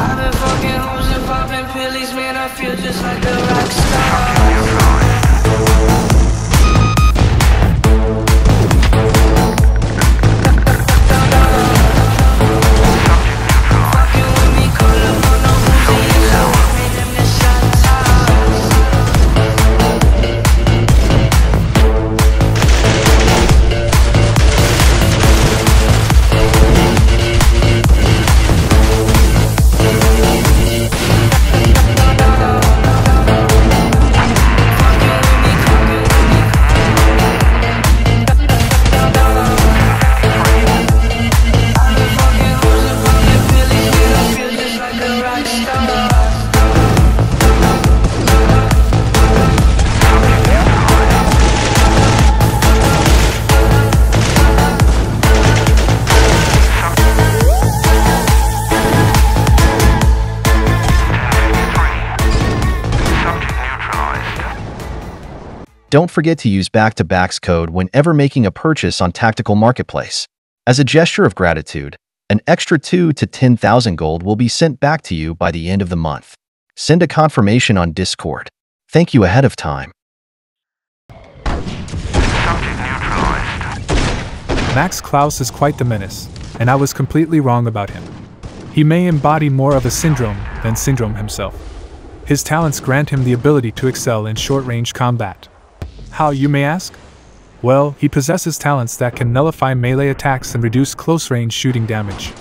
I've been fucking hoes and popping pillies, man, I feel just like a rock star. Don't forget to use back-to-backs code whenever making a purchase on Tactical Marketplace. As a gesture of gratitude, an extra 2 to 10,000 gold will be sent back to you by the end of the month. Send a confirmation on Discord. Thank you ahead of time. Max Klaus is quite the menace, and I was completely wrong about him. He may embody more of a syndrome than Syndrome himself. His talents grant him the ability to excel in short-range combat. How, you may ask? Well, he possesses talents that can nullify melee attacks and reduce close-range shooting damage.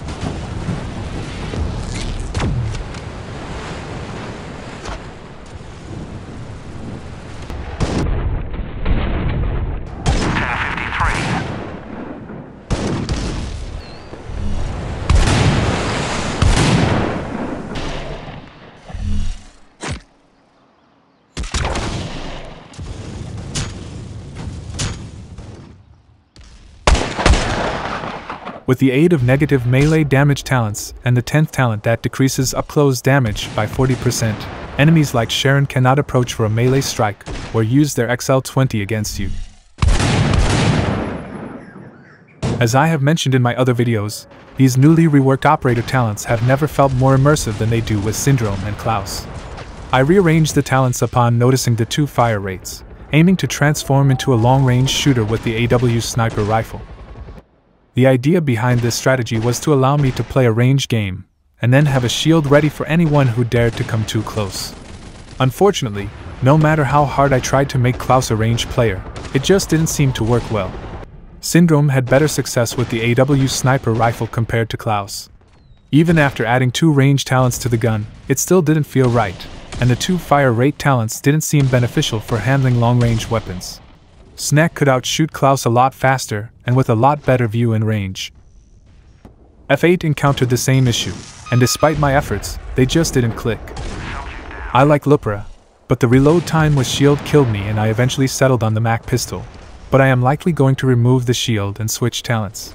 With the aid of negative melee damage talents and the 10th talent that decreases up-close damage by 40%, enemies like Sharon cannot approach for a melee strike or use their XL20 against you. As I have mentioned in my other videos, these newly reworked operator talents have never felt more immersive than they do with Syndrome and Klaus. I rearranged the talents upon noticing the 2 fire rates, aiming to transform into a long-range shooter with the AW sniper rifle. The idea behind this strategy was to allow me to play a range game, and then have a shield ready for anyone who dared to come too close. Unfortunately, no matter how hard I tried to make Klaus a range player, it just didn't seem to work well. Syndrome had better success with the AW sniper rifle compared to Klaus. Even after adding 2 range talents to the gun, it still didn't feel right, and the 2 fire rate talents didn't seem beneficial for handling long-range weapons. Snack could outshoot Klaus a lot faster, and with a lot better view and range. F8 encountered the same issue, and despite my efforts, they just didn't click. I like Lupra, but the reload time with shield killed me and I eventually settled on the MAC pistol, but I am likely going to remove the shield and switch talents.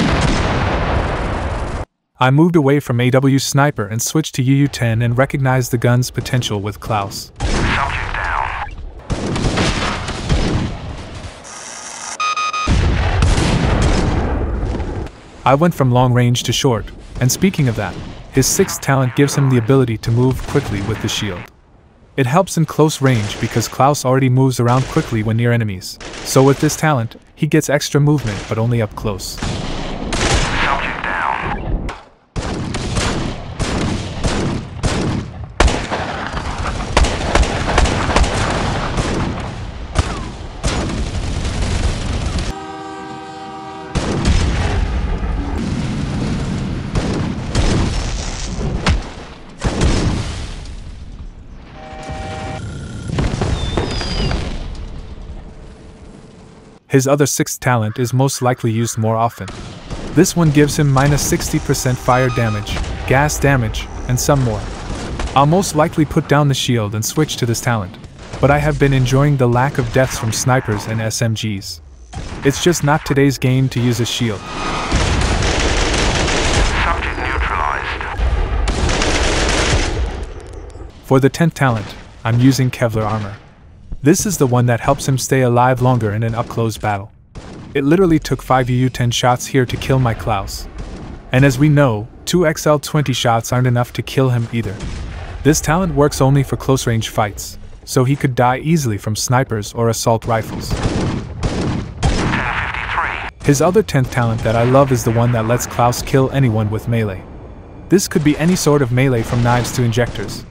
I moved away from AW Sniper and switched to UU10 and recognized the gun's potential with Klaus. I went from long range to short, and speaking of that, his 6th talent gives him the ability to move quickly with the shield. It helps in close range because Klaus already moves around quickly when near enemies, so with this talent, he gets extra movement but only up close. His other 6th talent is most likely used more often. This one gives him minus 60% fire damage, gas damage, and some more. I'll most likely put down the shield and switch to this talent, but I have been enjoying the lack of deaths from snipers and SMGs. It's just not today's game to use a shield. Subject neutralized. For the 10th talent, I'm using Kevlar Armor. This is the one that helps him stay alive longer in an up-close battle. It literally took 5 UU10 shots here to kill my Klaus. And as we know, two XL20 shots aren't enough to kill him either. This talent works only for close-range fights, so he could die easily from snipers or assault rifles. His other 10th talent that I love is the one that lets Klaus kill anyone with melee. This could be any sort of melee, from knives to injectors.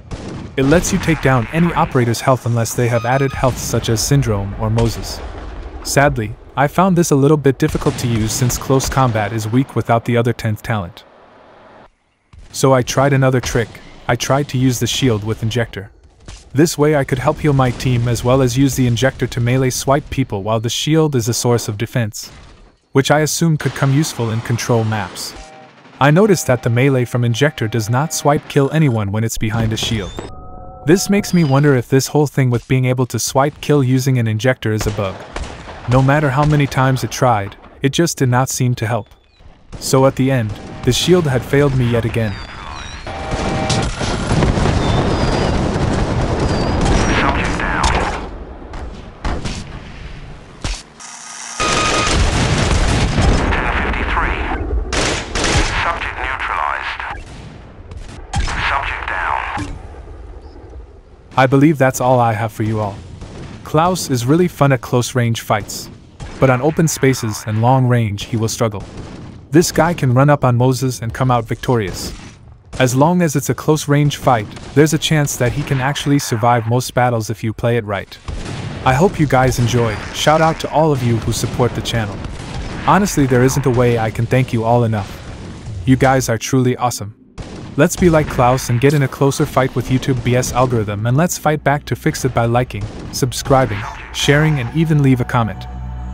It lets you take down any operator's health unless they have added health such as Syndrome or Moses. Sadly, I found this a little bit difficult to use since close combat is weak without the other 10th talent. So I tried another trick. I tried to use the shield with injector. This way I could help heal my team as well as use the injector to melee swipe people while the shield is a source of defense, which I assume could come useful in control maps. I noticed that the melee from injector does not swipe kill anyone when it's behind a shield. This makes me wonder if this whole thing with being able to swipe kill using an injector is a bug. No matter how many times it tried, it just did not seem to help. So at the end, the shield had failed me yet again. I believe that's all I have for you all. Klaus is really fun at close-range fights, but on open spaces and long range he will struggle. This guy can run up on Moses and come out victorious. As long as it's a close-range fight, there's a chance that he can actually survive most battles if you play it right. I hope you guys enjoyed. Shout out to all of you who support the channel. Honestly, there isn't a way I can thank you all enough. You guys are truly awesome. Let's be like Klaus and get in a closer fight with YouTube BS algorithm, and let's fight back to fix it by liking, subscribing, sharing, and even leave a comment.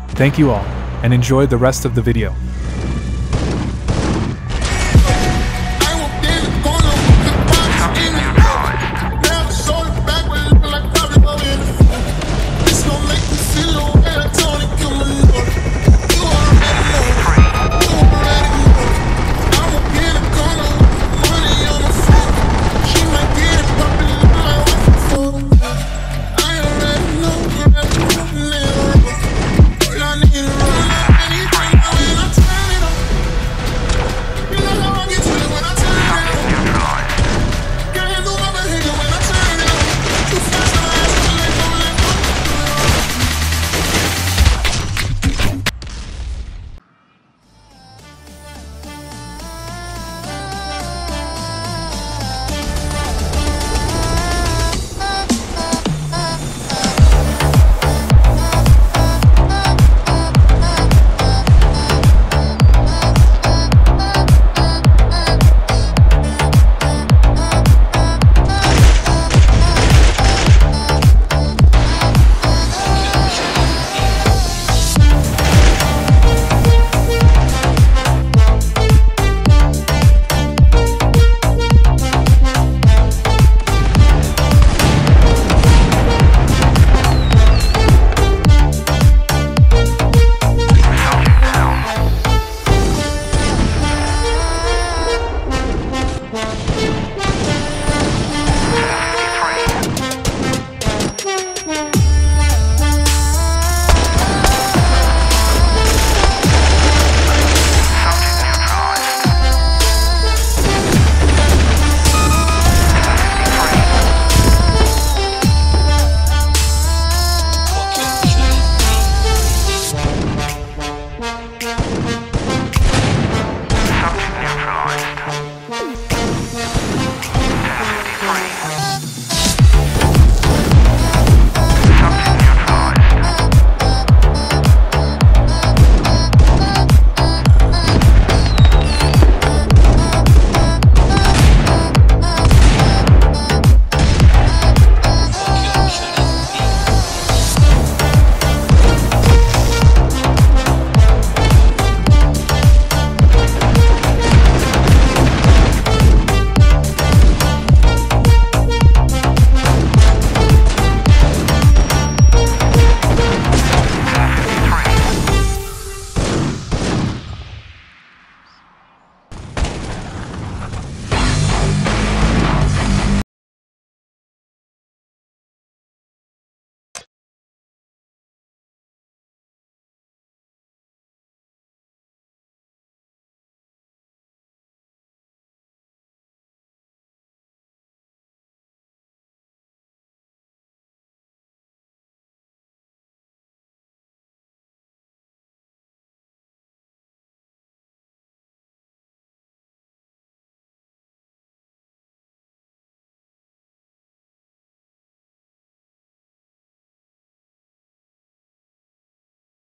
Thank you all, and enjoy the rest of the video.